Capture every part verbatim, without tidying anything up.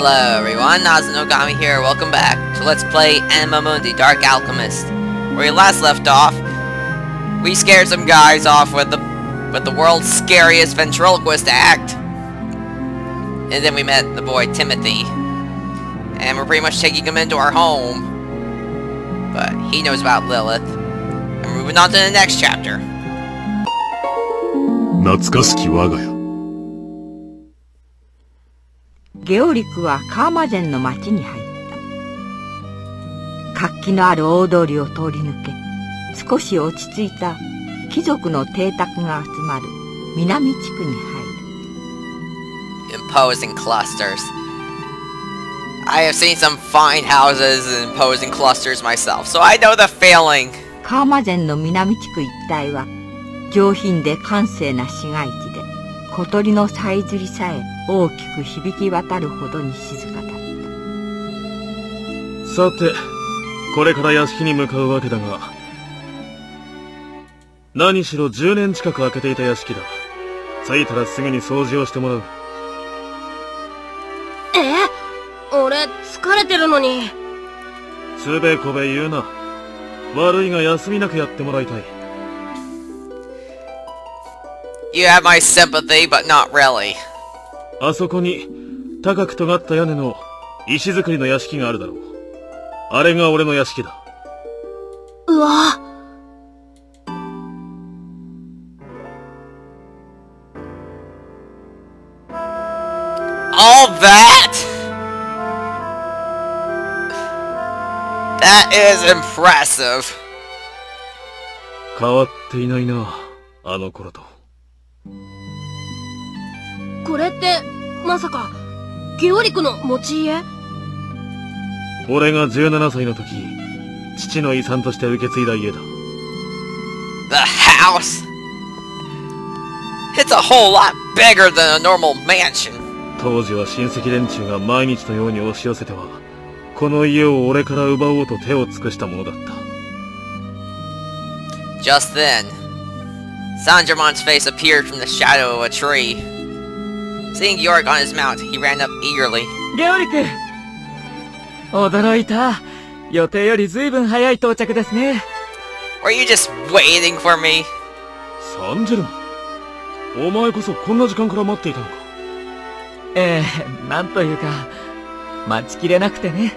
Hello everyone, Nazo Nougami here, welcome back to Let's Play Animamundi: Dark Alchemist. Where we last left off, we scared some guys off with the with the world's scariest ventriloquist act. And then we met the boy Timothy. And we're pretty much taking him into our home. But he knows about Lilith. And we're moving on to the next chapter. Natsukaski wagaya. Georik was Khamazan no machi ni haita. Kakki no aru oodori o tori nuke, sukoshi ochitsuita kizoku no teitaku ga atsumaru minami chiku ni hairu. Imposing clusters. I have seen some fine houses in imposing clusters myself, so I know the feeling. Khamazan no minami chiku ittai wa jouhin de kansei na shigaichi de, kotori no saizuri sae 大きく響き渡るほどに静かだった。さて、これから屋敷に向かうわけだが、何しろじゅうねん近く空けていた屋敷だ。着いたらすぐに掃除をしてもらう。え？俺疲れてるのに。つべこべ言うな。悪いが休みなくやってもらいたい。 You have my sympathy, but not really. あそこに高く尖った屋根の石造りの屋敷があるだろう。あれが俺の屋敷だ。うわ。All that? That is impressive. 変わっていないな、あの頃と。 これってまさかゲオリクの持ち家？俺がじゅうななさいの時、父の遺産として受け継いだ家だ。The house. It's a whole lot bigger than a normal mansion. 当時は親戚連中が毎日のように押し寄せては、この家を俺から奪おうと手を尽くしたものだった。Just then, Saint-Germain's face appeared from the shadow of a tree. Seeing Georik on his mount, he ran up eagerly. Georik! 驚いた。予定よりずいぶん早い到着ですね。Were you just waiting for me? サンジェルマン、お前こそこんな時間から待っていたのか。ええ、なんというか待ちきれなくてね。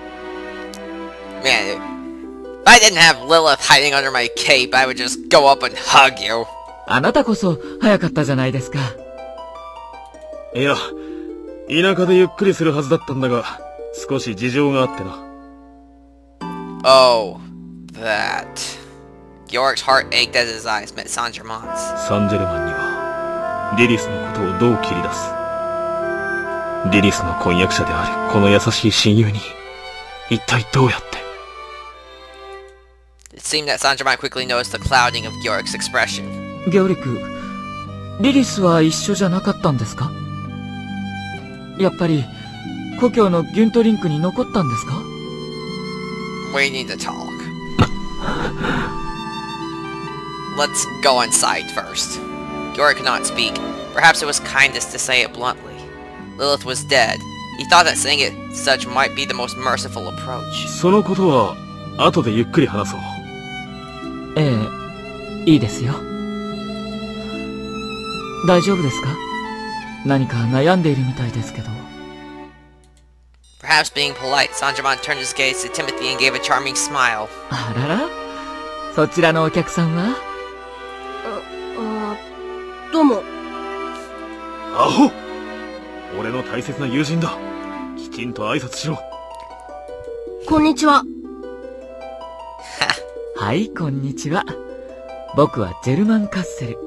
Man, if I didn't have Lilith hiding under my cape, I would just go up and hug you. あなたこそ早かったじゃないですか。 いや、田舎でゆっくりするはずだったんだが、少し事情があってな。Oh, that. Georik's heart ached as his eyes met Saint-Germain's. サンジェルマンには、リリスのことをどう切り出す。リリスの婚約者であるこの優しい親友に、一体どうやって。It seemed that Saint-Germain quickly noticed the clouding of Georik's expression. ゲオリク、リリスは一緒じゃなかったんですか？ やっぱり故郷のギュントリンクに残ったんですか？ We need to talk. Let's go inside first. Georik could not speak. Perhaps it was kindest to say it bluntly. Lilith was dead. He thought that saying it such might be the most merciful approach. そのことは後でゆっくり話そう。ええ、いいですよ。大丈夫ですか？ 何か悩んでいるみたいですけど。Perhaps being polite, Saint-Germain turned his gaze to Timothy and gave a charming smile. あらら、そちらのお客さんは？あ、あ、どうも。アホ！俺の大切な友人だ。きちんと挨拶しろ。こんにちは。はい、こんにちは。僕はジェルマン・カッセル。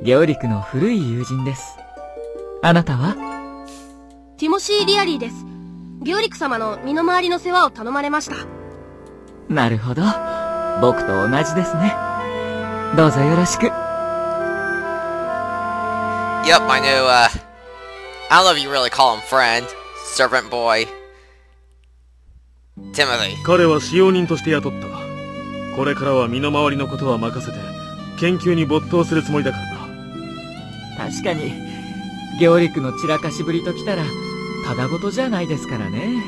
ゲオリクの古い友人です。 あなたはティモシー・リアリーです。ゲオリク様の身の回りの世話を頼まれました。なるほど。僕と同じですね。どうぞよろしく。Yep, I knew, uh, I don't know if you really call him friend, servant boy, Timothy. 彼は使用人として雇った。これからは身の回りのことは任せて、研究に没頭するつもりだからな。確かに。 ゲオリクの散らかしぶりときたらただごとじゃないですからね。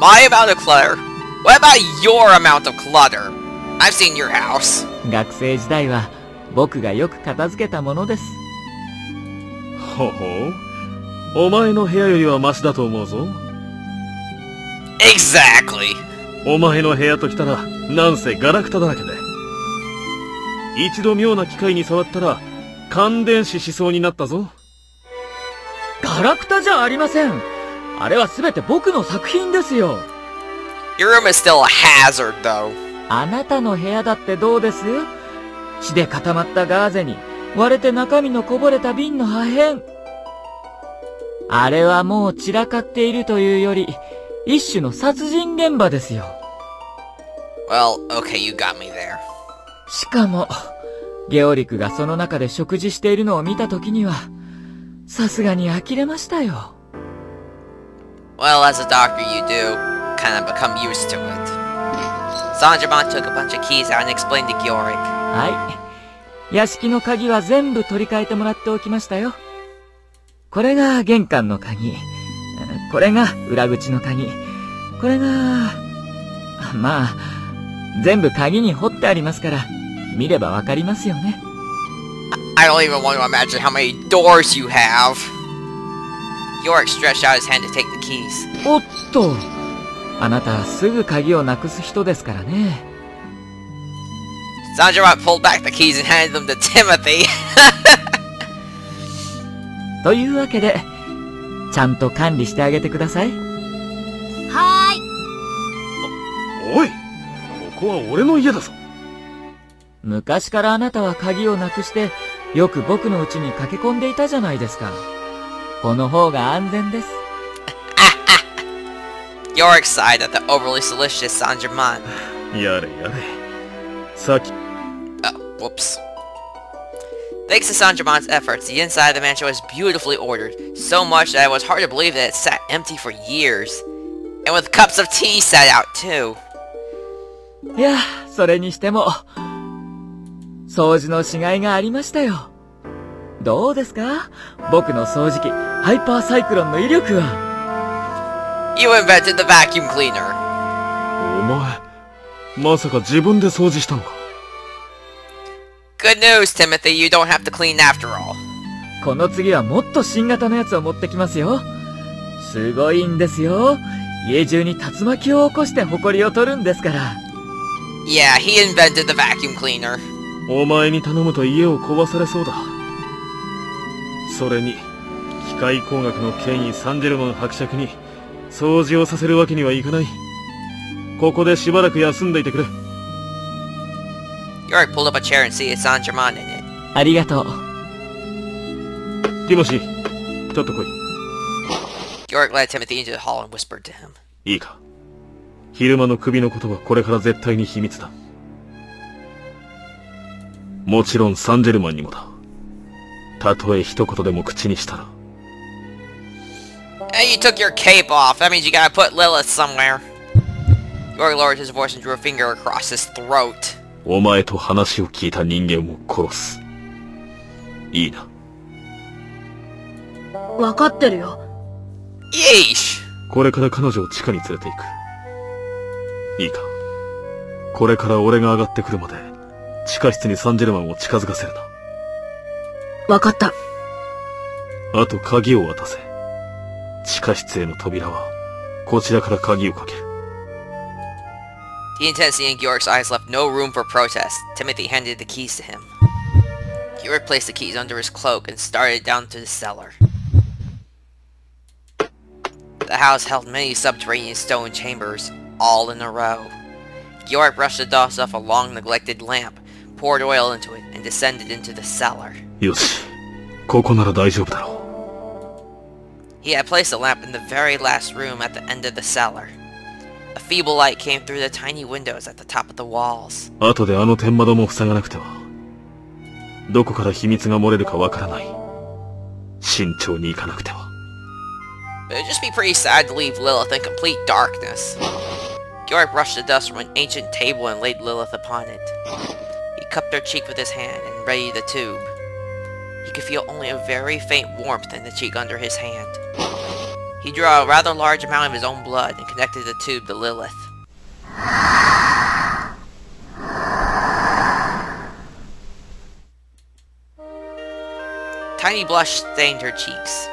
My amount of clutter. What about your amount of clutter? I've seen your house. 学生時代は僕がよく片付けたものです。ほほう。お前の部屋よりはマシだと思うぞ。Exactly. お前の部屋ときたらなんせガラクタだらけで。一度妙な機械に触ったら感電死しそうになったぞ。ガラクタじゃありません。あれはすべて僕の作品ですよ。Your room is still a hazard, though. あなたの部屋だってどうです？血で固まったガーゼに割れて中身のこぼれた瓶の破片。あれはもう散らかっているというより一種の殺人現場ですよ。Well, okay, you got me there. しかもゲオリクがその中で食事しているのを見たときには。さすがに呆れましたよ。Well, as a doctor, you do kind of become used to it. Saint-Germain took a bunch of keys out and explained to Georik. はい。屋敷の鍵は全部取り替えてもらっておきましたよ。これが玄関の鍵。これが裏口の鍵。これが…まあ、全部鍵に彫ってありますから、見ればわかりますよね。I don't even want to imagine how many doors you have. Georik stretched out his hand to take the keys. おっと、あなたすぐ鍵をなくす人ですからね。Saint-Germain pulled back the keys and handed them to Timothy. というわけで、ちゃんと管理してあげてください。はーい。お、おい、ここは俺の家だぞ。昔からあなたは鍵をなくして。よく僕の家に駆け込んでいたじゃないですか。この方が安全です。Georik sighed at the overly solicitous Saint-Germain. やれやれ。さっき。Oh, whoops. Thanks to Saint-Germain's efforts, the inside of the mansion was beautifully ordered, so much that it was hard to believe that it sat empty for years, and with cups of tea sat out too. いや、それにしても。掃除のしがいがありましたよ。どうですか？僕の掃除機、ハイパーサイクロンの威力は。You invented the vacuum cleaner. お前、まさか自分で掃除したのか？ Good news, Timothy. You don't have to clean after all. この次はもっと新型のやつを持ってきますよ。すごいんですよ。家中に竜巻を起こして埃を取るんですから。Yeah, he invented the vacuum cleaner.お前に頼むと家を壊されそうだ。それに機械工学の権威サンジェルマン伯爵に掃除をさせるわけにはいかない。ここでしばらく休んでいてくれ。Georik pulled up a chair and seated Saint-Germain in it. ありがとう。ティモシー、ちょっと来い。Georik led Timothy into the hall and whispered to him. いいか。昼間の首のことはこれから絶対に秘密だ。もちろんサンジェルマンにもだ。たとえ一言でも口にしたら。Hey, you took your cape off. That means you gotta put Lilith somewhere. Georik lowered his voice and drew a finger across his throat. お前と話を聞いた人間を殺す。いいな。わかってるよ。イエイシ。これから彼女を地下に連れて行く。いいか。これから俺が上がってくるまで。地下室にサンジェルマンを近づかせるな。わかった。あと鍵を渡せ。地下室への扉はこちらから鍵をかける。The intensity in George's eyes left no room for protest. Timothy handed the keys to him. Georik placed the keys under his cloak and started down to the cellar. The house held many subterranean stone chambers, all in a row. Georik brushed the dust off a long neglected lamp.poured oil into it and descended into the cellar. よし、ここなら大丈夫だろう。 He had placed a lamp in the very last room at the end of the cellar. A feeble light came through the tiny windows at the top of the walls. 後であの天窓も塞がなくては。どこから秘密が漏れるかわからない。慎重に行かなくては。It would just be pretty sad to leave Lilith in complete darkness. Georik brushed the dust from an ancient table and laid Lilith upon it.Cupped her cheek with his hand and readied the tube. He could feel only a very faint warmth in the cheek under his hand. He drew a rather large amount of his own blood and connected the tube to Lilith. Tiny blush stained her cheeks.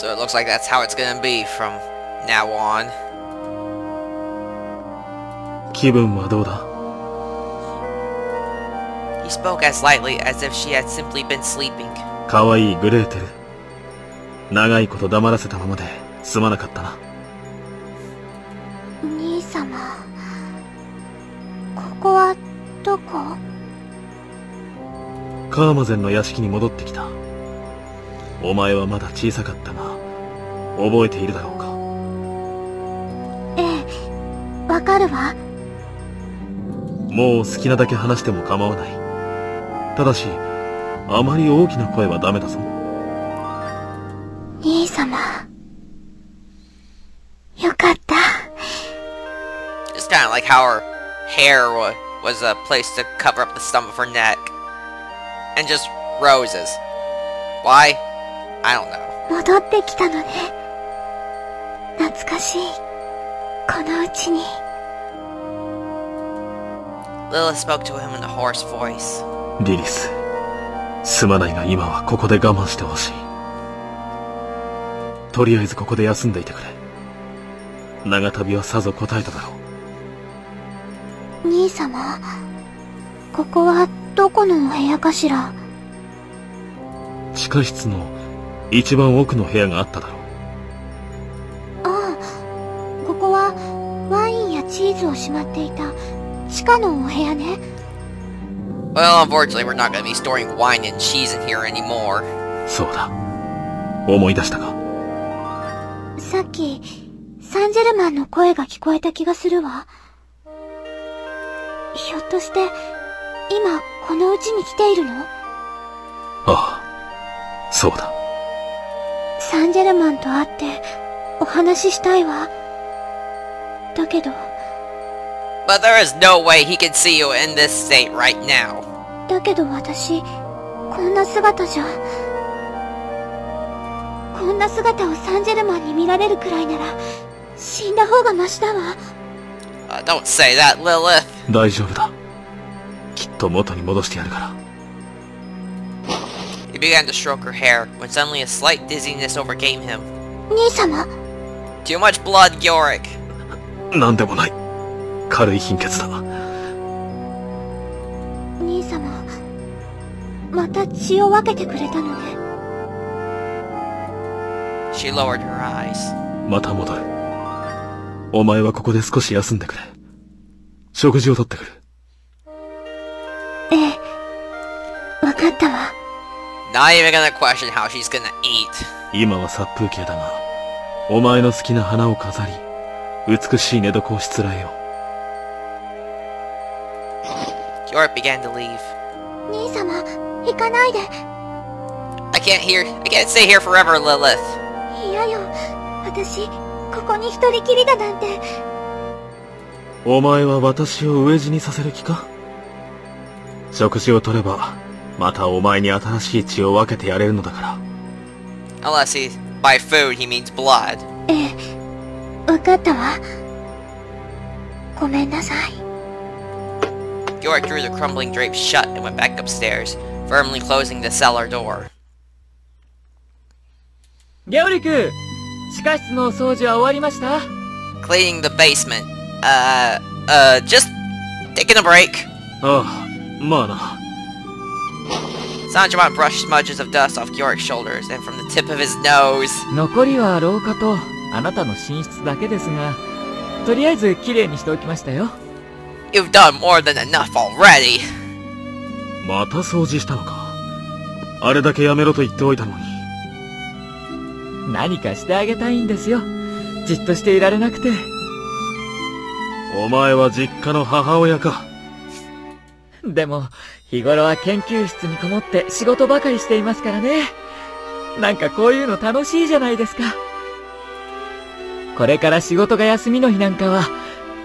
So it looks like that's how it's gonna be from now on. He spoke as lightly as if she had simply been sleeping. It's kind of like how her hair wa was a place to cover up the stump of her neck. And just roses. Why? I don't know. Lilith spoke to him in a hoarse voice. Lilith, well, unfortunately, we're not going to be storing wine and cheese in here anymore. But there is no way he can see you in this state right now. Uh, don't say that, Lilith. He began to stroke her hair, when suddenly a slight dizziness overcame him. Too much blood, Georik. She lowered her eyes. Not even gonna question how she's gonna eat. Georik began to leave. I can't hear. I can't stay here forever, Lilith. Unless he, by food, he means blood. Georik drew the crumbling drapes shut and went back upstairs, firmly closing the cellar door. Cleaning the basement. Uh, uh, just taking a break. Oh, mana. Saint-Germain brushed smudges of dust off Georik's shoulders and from the tip of his nose. You've done more than enough already.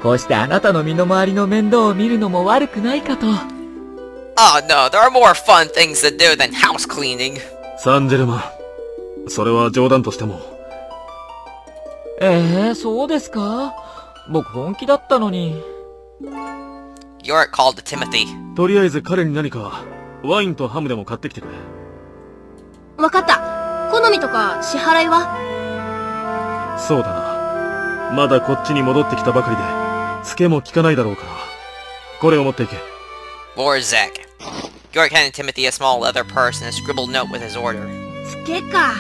こうしてあなたの身の回りの面倒を見るのも悪くないかと。Oh no, there are more fun things to do than house cleaning. サンジェルマン、それは冗談としても。ええ、そうですか。僕本気だったのに。You're called Timothy. とりあえず彼に何かワインとハムでも買ってきてくれ。わかった。好みとか支払いは？そうだな。まだこっちに戻ってきたばかりで、つけも効かないだろうから。これを持っていけ。Borzek. Georik handed Timothy a small leather purse and a scribbled note with his order. つけか。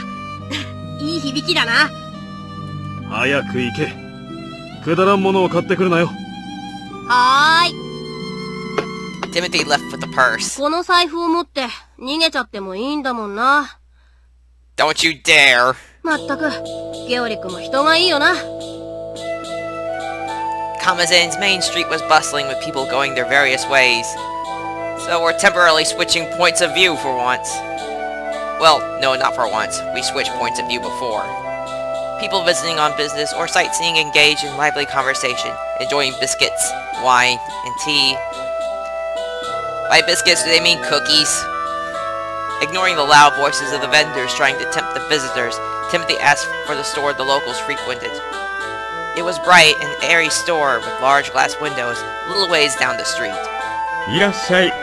いい響きだな。早く行け。くだらんものを買ってくるなよ。はーい。Timothy left with the purse. この財布を持って逃げちゃってもいいんだもんな。Don't you dare. まったく、ゲオリ君も人がいいよな。Khamazan's main street was bustling with people going their various ways, so we're temporarily switching points of view for once. Well, no, not for once. We switched points of view before. People visiting on business or sightseeing engage in lively conversation, enjoying biscuits, wine, and tea. By biscuits, do they mean cookies? Ignoring the loud voices of the vendors trying to tempt the visitors, Timothy asked for the store the locals frequented. It was bright and airy store with large glass windows, little ways down the street. いらっしゃい。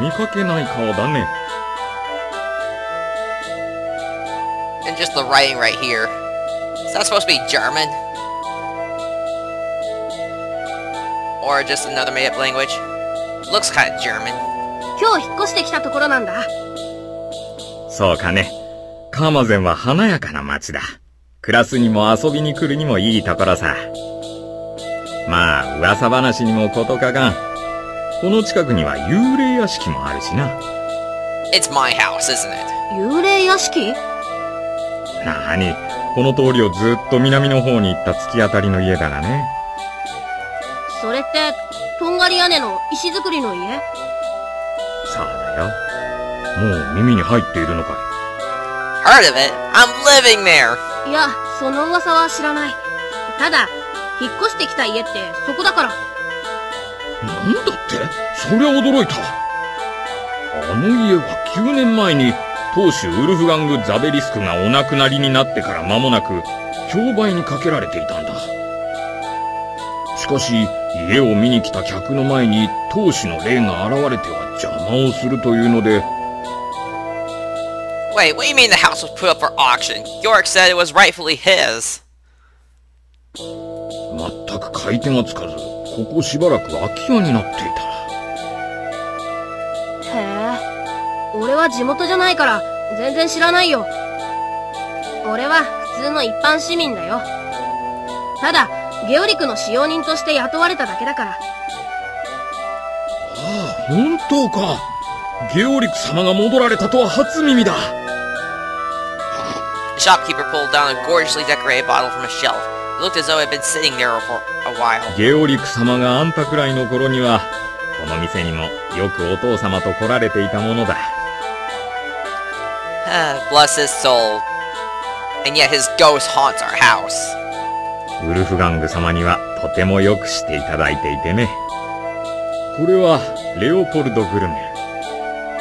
見かけない顔だね。And just the writing right here. Is that supposed to be German? Or just another made-up language? Looks kind of German. 今日引っ越してきたところなんだ。そうかね。カマゼンは華やかな街だ。クラスにも遊びに来るにもいいところさ。まあ、噂話にもことかが。この近くには幽霊屋敷もあるしな。It's my house, isn't it? 幽霊屋敷？なあに、この通りをずっと南の方に行った突き当たりの家だがね。それって、とんがり屋根の石造りの家？そうだよ。もう耳に入っているのかい？ Heard of it? I'm living there! いや、その噂は知らない。ただ、引っ越してきた家ってそこだから。なんだって？そりゃ驚いた。あの家はきゅうねんまえに当主ウルフガング・ザベリスクがお亡くなりになってから間もなく競売にかけられていたんだ。しかし、家を見に来た客の前に当主の霊が現れては邪魔をするというので。 Wait, what do you mean the house was put up for auction? Georik said it was rightfully his. まったく買い手がつかず、ここしばらく空き家になっていた。へえ、俺は地元じゃないから全然知らないよ。俺は普通の一般市民だよ。ただ、ゲオリクの使用人として雇われただけだから。ああ、本当か。ゲオリク様が戻られたとは初耳だ。 The shopkeeper pulled down a gorgeously decorated bottle from a shelf. It looked as though it had been sitting there for a while. ゲオリク様があんたくらいの頃にはこの店にもよくお父様と来られていたものだ。Bless his soul. And yet his ghost haunts our house. ウルフガング様にはとてもよくしていただいていてね。これはレオポルドグルメ。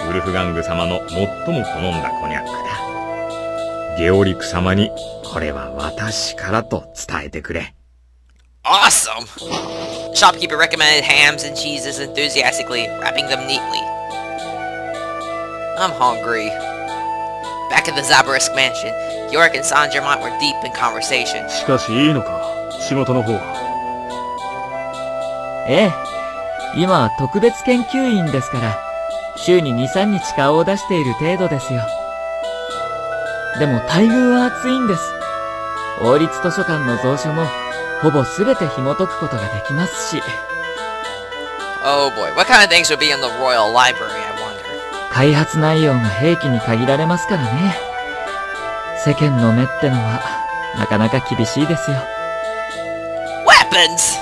ウルフガング様の最も好んだコニャックだ。ゲオリク様にこれは私からと伝えてくれ。Awesome! Shopkeeper recommended hams and cheeses enthusiastically, wrapping them neatly. I'm hungry. Back at the Zaberisk Mansion, Georik and Saint-Germain were deep in conversation. しかしいいのか、仕事の方は。ええ、今は特別研究員ですから。 週に にさんにち顔を出している程度ですよ。でも待遇は厚いんです。王立図書館の蔵書もほぼ全て紐解くことができますし。Oh boy, what kind of things would be in the Royal Library, I wonder? 開発内容が兵器に限られますからね。世間の目ってのはなかなか厳しいですよ。Weapons!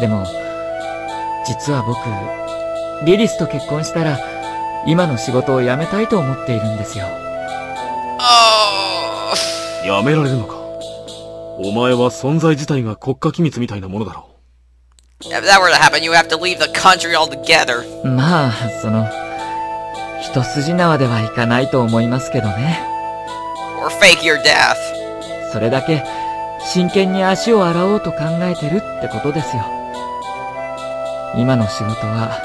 でも、実は僕、 リリスと結婚したら、今の仕事を辞めたいと思っているんですよ。ああ、辞められるのか。お前は存在自体が国家機密みたいなものだろう。If that were to happen, you have to leave the country altogether. まあ、その一筋縄ではいかないと思いますけどね。Or fake your death. それだけ真剣に足を洗おうと考えてるってことですよ。今の仕事は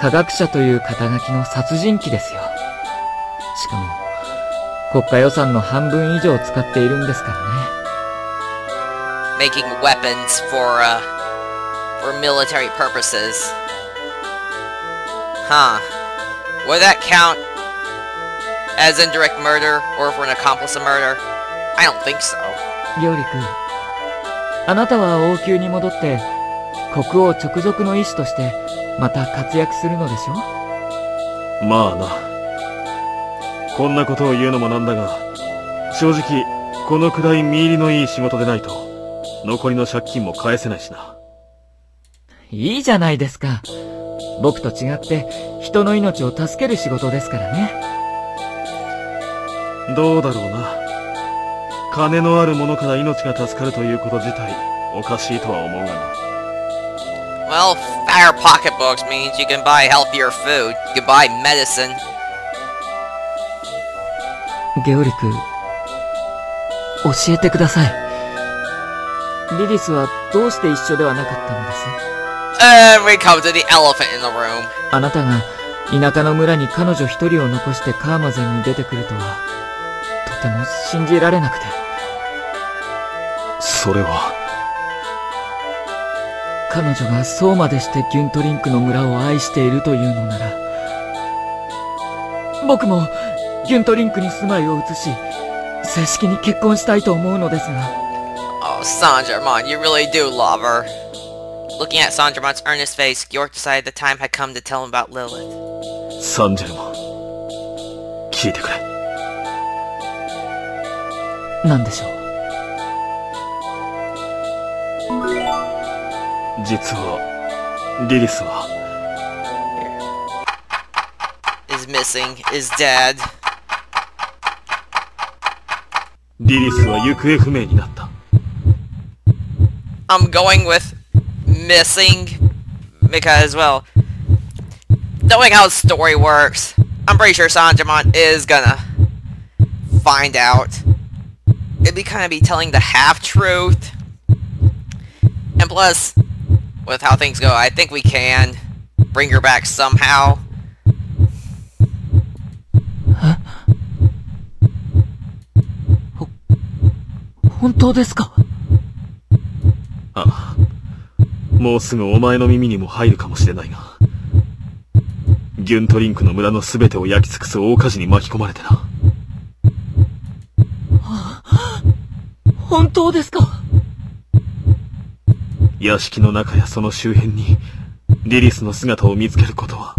科学者という肩書きの殺人鬼ですよ。しかも。国家予算の半分以上使っているんですからね。Making weapons for uh for military purposes. Huh? Would that count as indirect murder or for an accomplice of murder? I don't think so. リョウリ君、あなたは王宮に戻って国王直属の医師としてまた活躍するのでしょう？まあな。こんなことを言うのもなんだが、正直このくらい身入りのいい仕事でないと残りの借金も返せないしな。いいじゃないですか。僕と違って人の命を助ける仕事ですからね。どうだろうな。金のあるものから命が助かるということ自体おかしいとは思うがな。Well, fatter pocketbooks means you can buy healthier food, you can buy medicine.ゲオリク、教えてください。リリスはどうして一緒ではなかったのです？ And we come to the elephant in the room. あなたが田舎の村に彼女一人を残してカーマゼンに出てくるとはとても信じられなくて。それは彼女がそうまでしてギュントリンクの村を愛しているというのなら、僕もギュントリンクに住まいを移し、正式に結婚したいと思うのですが。Oh, Saint-Germain, you really do love her. Looking at Saint-Germain's earnest face, Georik decided the time had come to tell him about Lilith. Saint-Germain, 聞いてくれ。何でしょう？実は、リリスは。Is missing, is dead.リリスは行方不明になった。I'm going with missing because, well, knowing how the story works, I'm pretty sure Saint-Germain is gonna find out. It'd be kind of be telling the half-truth. And plus, with how things go, I think we can bring her back somehow.本当ですか？ああ、もうすぐお前の耳にも入るかもしれないが、ギュントリンクの村の全てを焼き尽くす大火事に巻き込まれてな。本当ですか？屋敷の中やその周辺にリリスの姿を見つけることは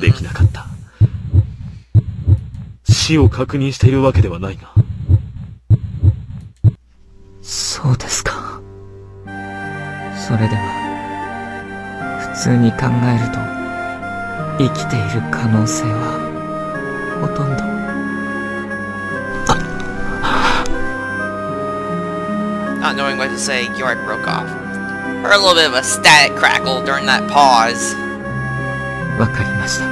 できなかった。死を確認しているわけではないが。そうですか。それでは普通に考えると生きている可能性はほとんど。Not knowing what to say, Georik broke off. Heard a little bit of a static crackle during that pause. わかりました。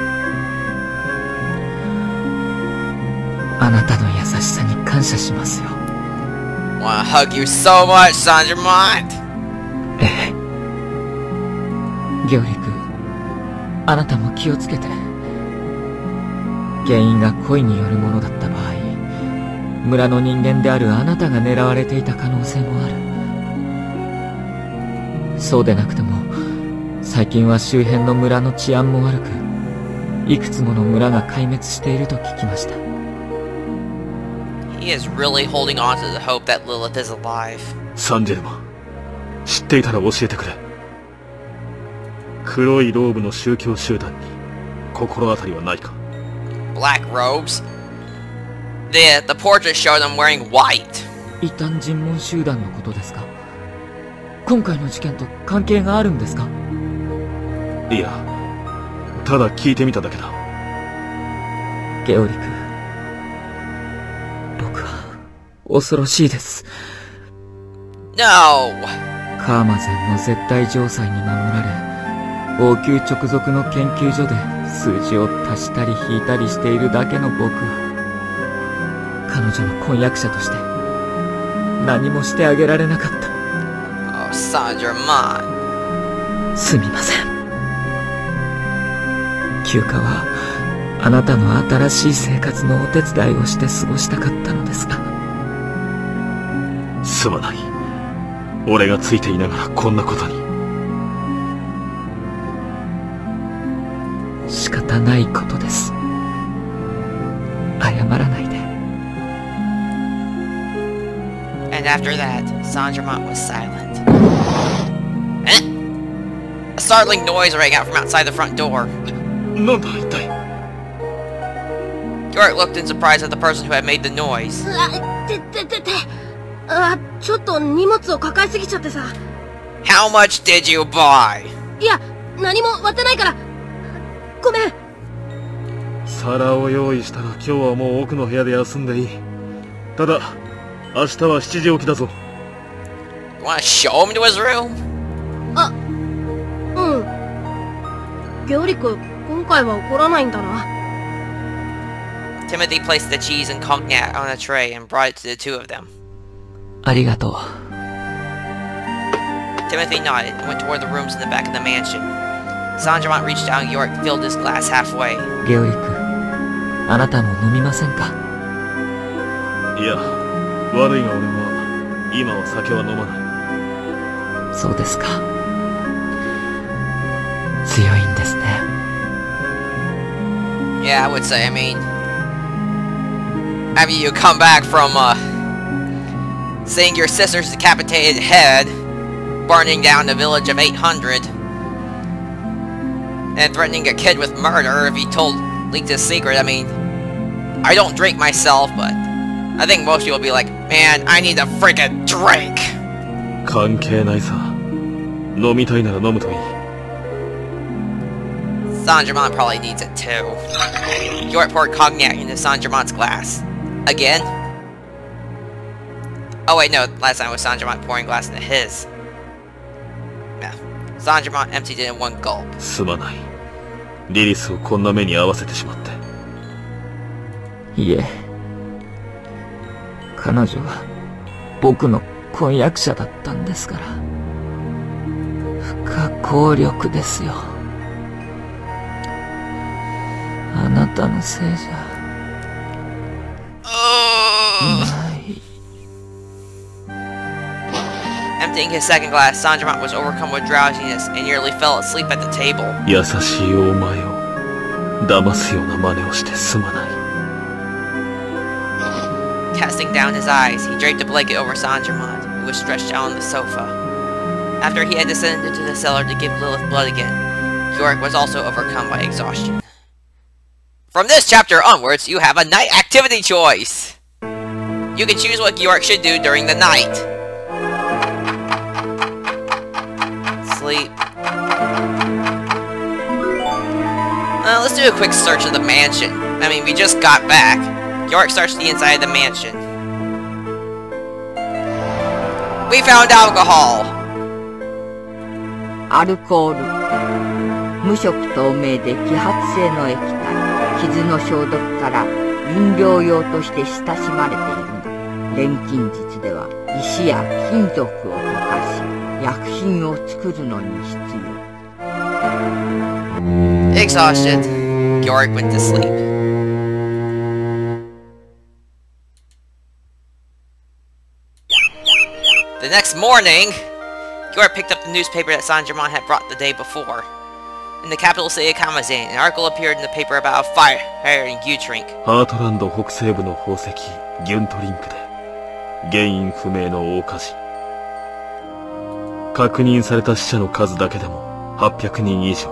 あなたの優しさに感謝しますよ。I want to hug you so much, Saint-Germain! ええ。ギョリク、あなたも気をつけて。原因が恋によるものだった場合、村の人間であるあなたが狙われていた可能性もある。そうでなくても、最近は周辺の村の治安も悪く、いくつもの村が壊滅していると聞きました。He is really holding on to the hope that Lilith is alive. Saint-Germain, 知っていたら教えてくれ。黒いローブの宗教集団に心当たりはないか。Black robes? The the portrait showed them wearing white. 異端尋問集団のことですか。今回の事件と関係があるんですか。いや、ただ聞いてみただけだ。ゲオリク。恐ろしいです。No! Khamazan の絶対城塞に守られ、王宮直属の研究所で数字を足したり引いたりしているだけの僕、彼女の婚約者として何もしてあげられなかった。Oh, Saint-Germain. すみません。休暇はあなたの新しい生活のお手伝いをして過ごしたかったのですが。すまない。俺がついていながらこんなことに。仕方ないことです。謝らないで。And after that, Saint-Germain was silent. A startling noise rang out from outside the front door. Georik looked in surprise at the person who had made the noise. あ、ちょっと荷物を抱えすぎちゃってさ。How much did you buy? いや、何も割ってないから。ごめん。皿を用意したら今日はもう奥の部屋で休んでいい。ただ、明日はしちじ起きだぞ。You wanna show him to his room? あ、うん。ギョリク、今回は怒らないんだな。Timothy placed the cheese and cognac on a tray and brought it to the two of them. ありがとう。Timothy nodded and went toward the rooms in the back of the mansion. Saint-Germain reached out and Georik filled his glass halfway. Georik, あなたも飲みませんか? いや、悪いが俺は今は酒は飲まない。そうですか。強いんですね。Yeah, I would say. I mean, after you come back from uh seeing your sister's decapitated head burning down the village of eight hundred and threatening a kid with murder if he told leaked his secret. I mean, I don't drink myself, but I think most people will be like, man, I need a freaking drink. 関係ないさ。飲みたいなら飲むといい。Saint-Germain probably needs it too. Georik poured cognac into Saint-Germain's glass. Again? Oh wait, no, last time was Saint-Germain pouring glass into his. Yeah. Saint-Germain emptied it in one gulp. すまない。リリスをこんな目に遭わせてしまって。いえ。彼女は僕の婚約者だったんですから。不可抗力ですよ。あなたのせいじゃ。Emptying his second glass, Saint-Germain was overcome with drowsiness and nearly fell asleep at the table. Casting down his eyes, he draped a blanket over Saint-Germain, who was stretched out on the sofa. After he had descended to the cellar to give Lilith blood again, Georik was also overcome by exhaustion. From this chapter onwards, you have a night activity choice! You can choose what Georik should do during the night. Uh, let's do a quick search of the mansion. I mean, we just got back. Georik searched the inside of the mansion. We found alcohol. Alcohol. 無色透明で揮発性の液体。傷の消毒から飲料用として親しまれている。錬金術では石や金属を溶かし。Exhausted, Georik went to sleep. The next morning, Georik picked up the newspaper that Saint-Germain had brought the day before. In the capital city of Khamazan, an article appeared in the paper about a fire in Gutrink. Heartland 北西部の宝石ギュントリンクで原因不明の大火事。確認された死者の数だけでもはっぴゃくにん以上。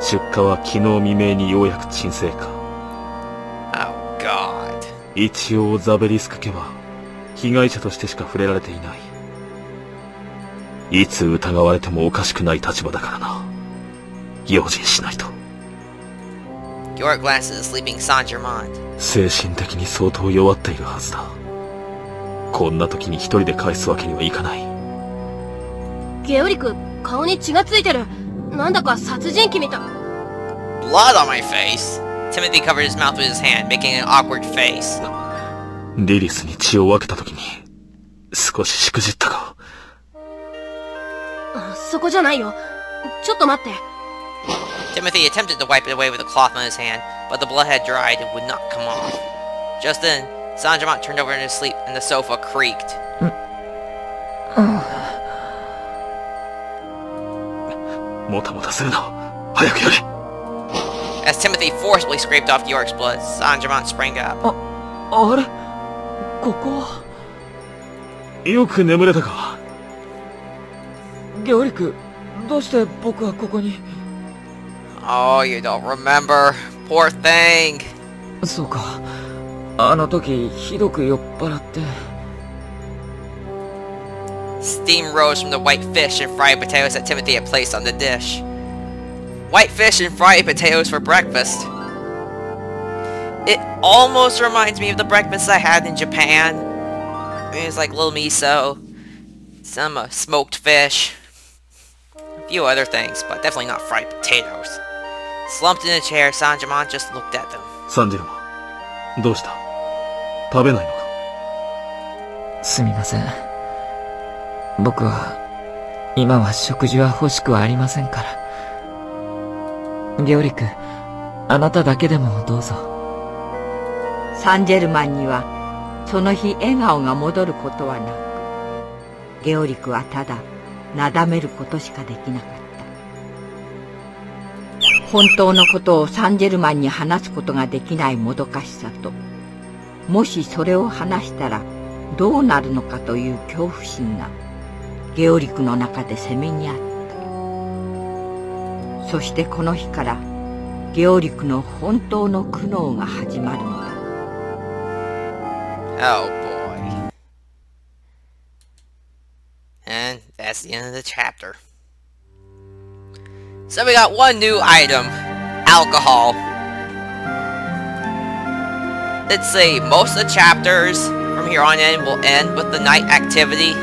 出火は昨日未明にようやく鎮静化。Oh God。一応ザベリスク家は被害者としてしか触れられていない。いつ疑われてもおかしくない立場だからな。用心しないと。Georik glanced at the sleeping Saint-Germain。精神的に相当弱っているはずだ。こんな時に一人で返すわけにはいかない。ゲオリク、顔に血がついてる。なんだか殺人鬼みたい。 Blood on my face. Timothy covered his mouth with his hand, making an awkward face. リリスに血を分けた時に少ししくじったか。そこじゃないよ。ちょっと待って。 Timothy attempted to wipe it away with a cloth on his hand, but the blood had dried and would not come off. Just then, Saint-Germain turned over in his sleep and the sofa creaked. As Timothy forcibly scraped off Georik's blood, Saint-Germain sprang up. Oh, you don't remember. Poor thing. そうか。あの時ひどく酔っ払って。Steam rose from the white fish and fried potatoes that Timothy had placed on the dish. White fish and fried potatoes for breakfast. It almost reminds me of the breakfast I had in Japan. It was like little miso, some uh, smoked fish, a few other things, but definitely not fried potatoes. Slumped in a chair, Saint-Germain just looked at them. Saint-Germain, what's up? Are you not eating? Sorry. I don't want food now. ゲオリ君、あなただけでもどうぞ。サンジェルマンにはその日笑顔が戻ることはなく、ゲオリ君はただなだめることしかできなかった。本当のことをサンジェルマンに話すことができないもどかしさと、もしそれを話したらどうなるのかという恐怖心がゲオリ君の中で攻めにあった。 そしてこの日からゲオリクの本当の苦悩が始まるのだ。Oh boy. And that's the end of the chapter. So we got one new item, alcohol. Let's see, most of the chapters from here on in will end with the night activity.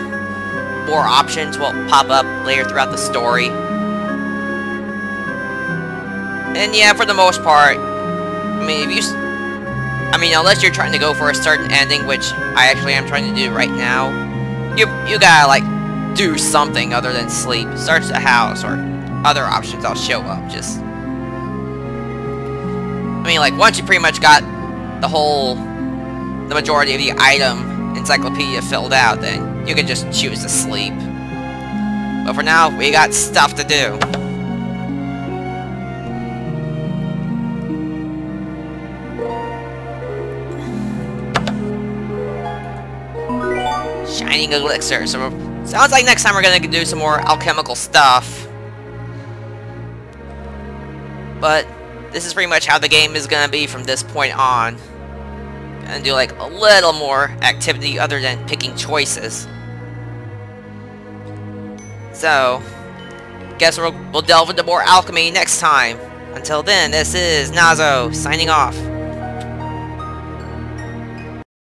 More options will pop up later throughout the story. And yeah, for the most part, I mean, if you, I mean, unless you're trying to go for a certain ending, which I actually am trying to do right now, you you gotta like do something other than sleep, search the house, or other options. I'll show up. Just, I mean, like once you pretty much got the whole, the majority of the item encyclopedia filled out, then you can just choose to sleep. But for now, we got stuff to do. Shining elixir. So sounds like next time we're gonna do some more alchemical stuff. But this is pretty much how the game is gonna be from this point on. Gonna do like a little more activity other than picking choices. So guess we'll, we'll delve into more alchemy next time. Until then, this is Nazo signing off.